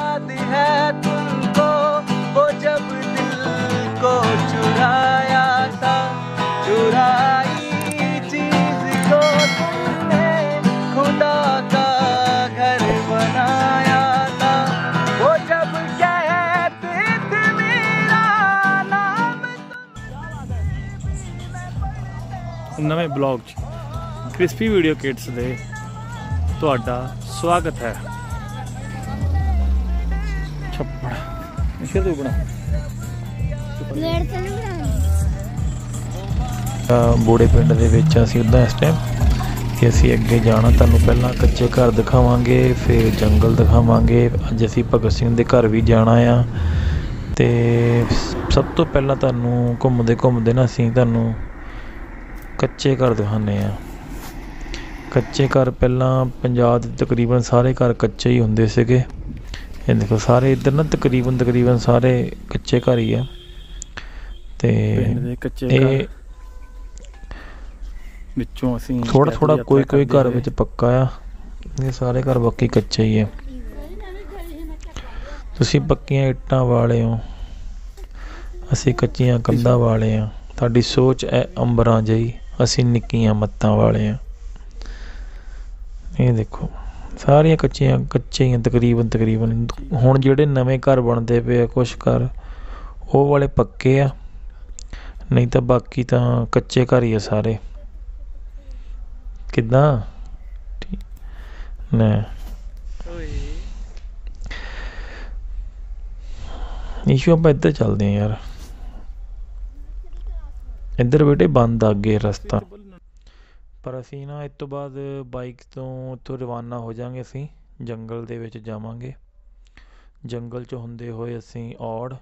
है तुमको वो जब दिल को चुराया था, चुराई चीज को तुमने खुदा का घर बनाया था। वो जब कहते थे मेरा नाम तुम। नवे ब्लॉग क्रिस्पी वीडियो किड्स दे तुहाडा स्वागत है। बूढ़े पिंड दे विच असीं उदां इस टाइम कि असीं अगे जाना। तुहानूं पहला कच्चे घर दिखावांगे, फिर जंगल दिखावांगे। अज असीं भगत सिंह दे घर भी जाना आ। ते सब तो पहला तुहानूं घुमदे घुमदे ना असीं तुहानूं कच्चे घर दिखाने आ। कच्चे घर पहला पंजाब दे तकरीबन सारे घर कच्चे ही हुंदे सीगे। ये देखो सारे इधर ना तकरीबन सारे कच्चे घर ही है। ते थोड़ा थोड़ा कोई घर विच पक्का आ, ये सारे घर बाकी कच्चे ही है। तुसी पक्कियां इट्टां वाले हो, असी कच्चियां कंधां वाले हाँ। तुहाडी सोच है अंबरां जई, असी निक्कियां मत्तां वाले हाँ। ये देखो सारियां कच्चियां कच्चे ही तकरीबन। हुण जिहड़े नवे घर बनते पे कुछ घर वो वाले पक्के आ, नहीं तो बाकी तो कच्चे घर ही आ सारे। किदां ना इशू आप इधर चलते हैं यार। इधर बेटे बंद आगे रस्ता, पर असी ना इस तो बाद बाइक तो उतों रवाना हो जाएंगे। असी जंगल दे विच जावांगे, जंगल च हुंदे होए असी औड़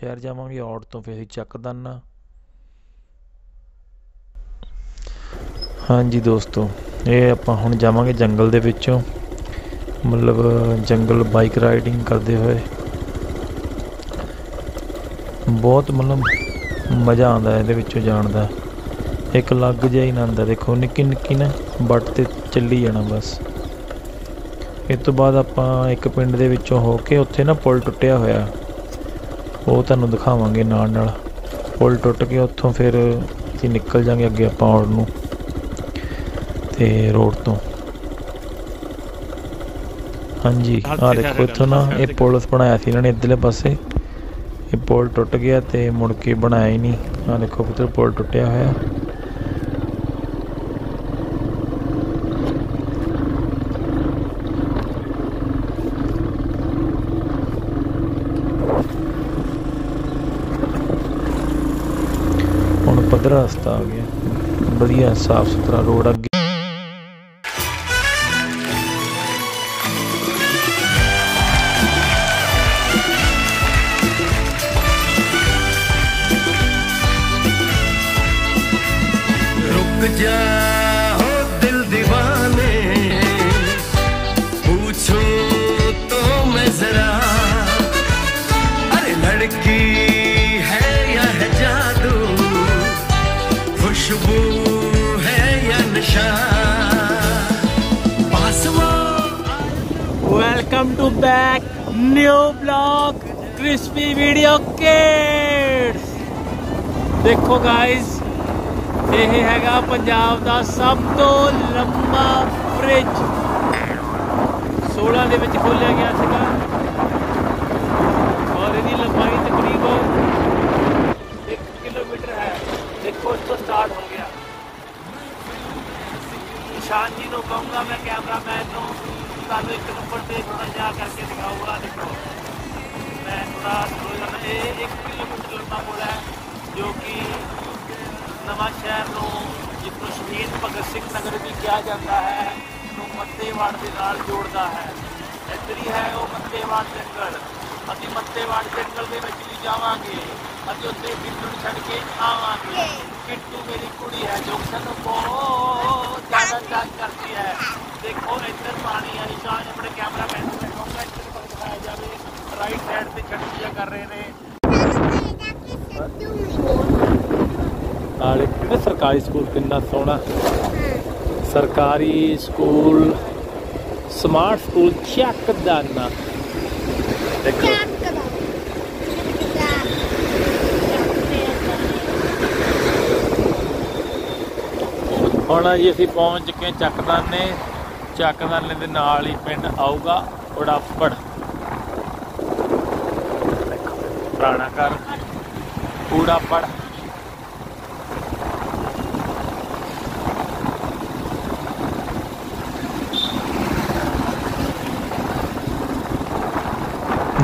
शहर जावांगे, औड़ तो फिर असी चकदाना। हाँ जी दोस्तों, ये आपां हुण जावांगे जंगल दे विचों, मतलब जंगल बाइक राइडिंग करते हुए बहुत मतलब मज़ा आंदा इहदे विचों जाण दा। एक अलग जिहा ही आनंद है। देखो निक्की निक्की ना बट ते चली जाना बस। इस तो बाद आपां एक पिंड दे विचों होके उत्थे ना पुल टुटिया होया वो तुहानूं दिखावांगे। नाल पुल टुट के उत्थों फिर असीं निकल जांगे अगे आपां औड़ नूं ते रोड तो। हाँ जी आ देखो इत्थों ना ये पुल बनाया सी इन्हां ने इधरले पासे, ये पुल टुट गया तो मुड़ के बनाया ही नहीं। आ देखो पुत्तर पुल टुटिया होया। पधरा रास्ता आ गया, बढ़िया साफ सुथरा रोड। अगे रुक जा हो दिल दीवाने, पूछो तो मैं जरा, अरे लड़की है या है जादू, खुशबू है या नशा। Welcome to back new blog crispy video kids. देखो गाइज यह हैगा पंजाब का सब तो लंबा फ्रिज, 16 के खोलिया गया था और इसकी लंबाई तकरीबन 1 किलोमीटर है। देखो इसको स्टार्ट हो गया। निशान जी को कहूँगा मैं कैमरा मैन को सानू 1 नंबर से थोड़ा जा करके दिखाऊंगा। देखो मैं थोड़ा ये 1 किलोमीटर लंबा पुल है जो कि नवा शहर को जिसको शहीद भगत सिंह नगर भी कहा जाता है तो मत्तेवाड़ के नाल जोड़ता है। इधर ही है वो मत्तेवाड़ जंगल। अभी मत्तेवाड़ जंगल के विच भी जावांगे, अभी उत्थे किट्टू छड़ के आवांगे। किट्टू मेरी कुड़ी है जो सानू बहुत ज़्यादा प्यार करती है। देखो इधर पानी है, निशान अपने कैमरा मैन को कहूँगा इधर दिखाया जाए। राइट साइड से छटिया कर रहे हैं। सरकारी स्कूल कितना सोहना, सरकारी स्कूल स्मार्ट स्कूल चकदाना। ਹੁਣ ਜੀ ਅਸੀਂ ਪਹੁੰਚ ਚੁੱਕੇ ਚੱਕਦਾਨੇ। ਚੱਕਦਾਨੇ ਦੇ ਨਾਲ ਹੀ ਪਿੰਡ ਆਊਗਾ ਉੜਾਪੜ, ਪੁਰਾਣਾ ਘਰ ਉੜਾਪੜ।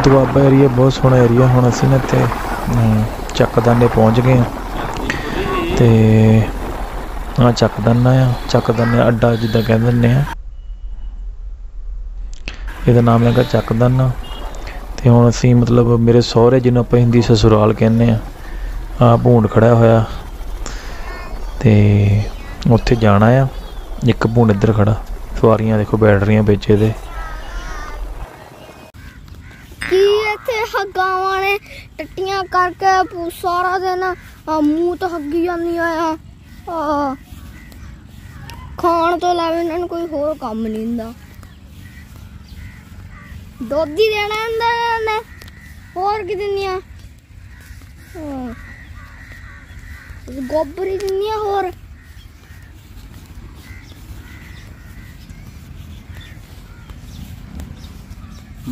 दुआबा एरिया बहुत सोहना एरिया। हुण असीं ना इत्थे ਚੱਕਦਾਨੇ पहुँच गए हैं तो आ ਚੱਕਦਾਨਾ आ, ਚੱਕਦਾਨਾ अड्डा जिद्दां कहिंदे ने आ, इहदा नाम हैगा ਚੱਕਦਾਨਾ। तो हुण असीं मतलब मेरे सहुरे जिन्होंने आपां हिंदी ससुराल कहने आ भूंड खड़ा होया ते उत्थे जाना आ। एक भूंड इधर खड़ा, सवारियां देखो बैठ रहियां विच इहदे। गावां ने टट्टियां करके सारा दिन मूँह तो हगी जाती है, खाने तो इलावा इन्होंने कोई होर काम नहीं हुंदा। दुध ही देना हुंदा इन्होंने, होर की दिंदियां, गोबर ही दिंदियां होर।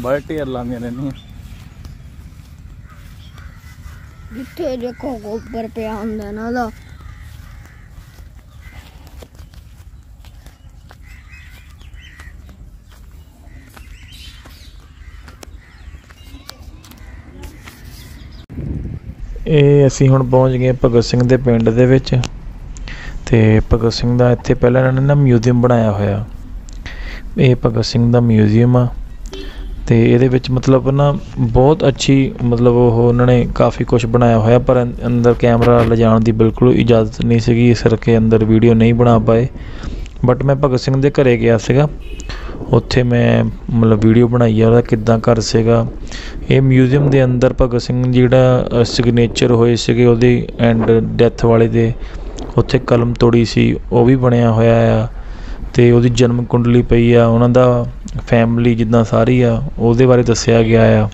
बल्टी लांदियां रहंदियां। जिथे देखो गोबर पिया हुंदा ना दा। असीं हुण पहुंच गए भगत सिंह दे पिंड दे विच। ते भगत सिंह दा इत्थे पहलां इन्हां ने ना म्यूजियम बनाया होया। ये भगत सिंह दा म्यूजियम आ ते इहदे विच मतलब ना बहुत अच्छी मतलब वो उन्होंने काफ़ी कुछ बनाया होया, पर अंदर कैमरा ले जाने की बिल्कुल इजाज़त नहीं सी, इस करके अंदर वीडियो नहीं बना पाए। बट मैं भगत सिंह दे घरे गया सीगा, उत्थे मैं मतलब वीडियो बनाई है किदां घर सीगा। ये म्यूजियम के अंदर भगत सिंह जिहड़ा सिग्नेचर होए सीगे उहदी एंड डैथ वाले दे, उत्थे कलम तोड़ी सी वह भी बनया होया आ, ते उहदी जन्म कुंडली पई आ, उहनां दा फैमिली जिद्दां सारी आ उहदे बारे दस्सिया गया आ।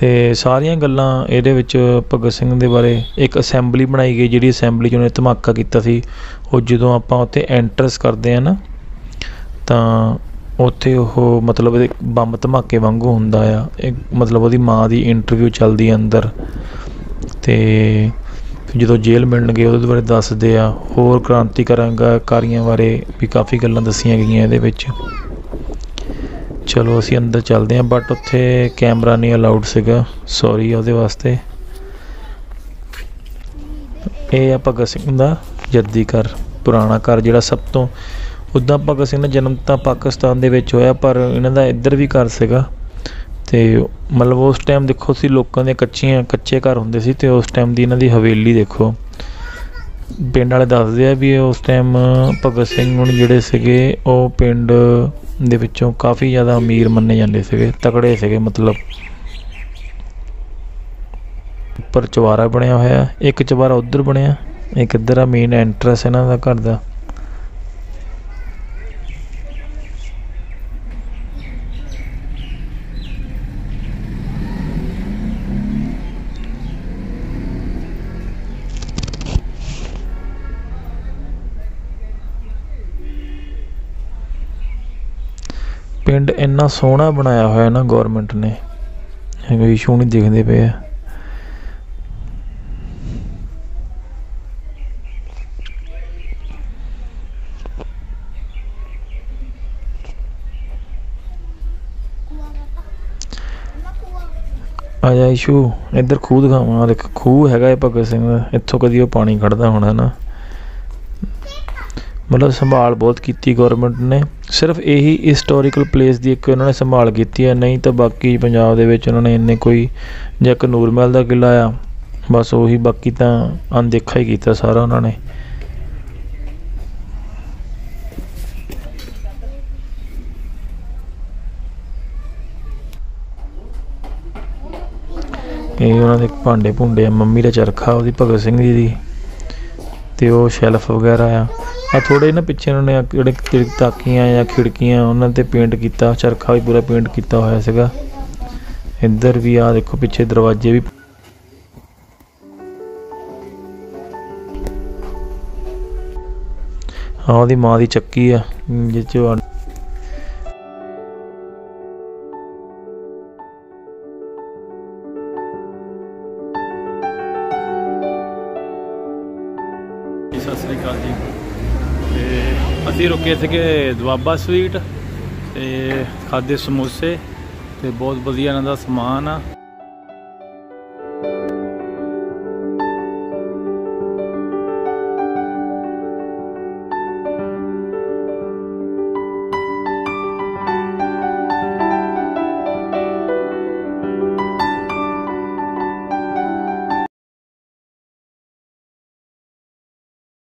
ते सारियां गल्लां इहदे विच भगत सिंह दे बारे एक असैंबली बनाई गई, जिहड़ी असैंबली च उहने धमाका कीता सी। ओह जदों आपां उत्थे एंट्रेंस करदे आ ना तां उत्थे ओह मतलब बम धमाके वांगू हुंदा आ, एक मतलब उहदी माँ दी इंटरव्यू चलदी अंदर, ते जो जेल मिलन गए उहदे बारे दसदे आ, होर क्रांति कारियां बारे भी काफ़ी गल्लां दसियां गईयां इहदे विच। चलो असीं अंदर चलदे आ, बट उत्थे कैमरा नहीं अलाउड सीगा, सॉरी उहदे वास्ते। यह आ भगत सिंह दा जद्दी घर, पुराना घर जिहड़ा सब तो उदां। भगत सिंह दा जन्म तां पाकिस्तान दे विच होया, पर इन्हां दा इधर भी घर सीगा। तो मतलब उस टाइम देखो सी लोगों के कच्चे घर होंदे सी, ते उस टाइम दी इन्हां दी हवेली देखो। पिंड वाले दसदे आ भी उस टाइम भगत सिंह हुण जिहड़े सीगे ओह पिंड दे विचों काफ़ी ज़्यादा अमीर मन्ने जांदे सीगे, तगड़े सीगे मतलब। उपर चवारा बनिया होया, एक चवारा उधर बनिया, एक इधर आ मेन एंट्रेंस इन्हां दा घर दा। पिंड इन्ना सोहना बनाया होया ना गवर्नमेंट ने, कोई इशू नहीं दिखते पे। आजा इशू इधर खूह दिखावा, देख खूह हैगा भगत सिंह दा, इत्थों कदी वो पानी कढदा होना ना। मतलब संभाल बहुत की गवर्नमेंट ने, सिर्फ यही हिस्टोरीकल प्लेस की एक उन्होंने संभाल की है, नहीं तो बाकी पंजाब के उन्होंने इन्ने कोई जो कनूर महल का किला आ बस उ, बाकी तो अनदेखा ही किया सारा उन्होंने। उन्होंने भांडे भूडे मम्मी का चरखा वो भगत सिंह जी, तो वो शैल्फ वगैरह आ। थोड़े ना पिछे उन्होंने जो ताकियां या खिड़कियां उन्होंने ते पेंट किया, चरखा भी पूरा पेंट किया होया सीगा। इधर भी आ देखो पिछे दरवाजे भी। हाँ वो माँ की चक्की है जिस असी रुके थे दुआबा स्वीट खाधे समोसे तो बहुत वधिया इन्हां दा समान आ।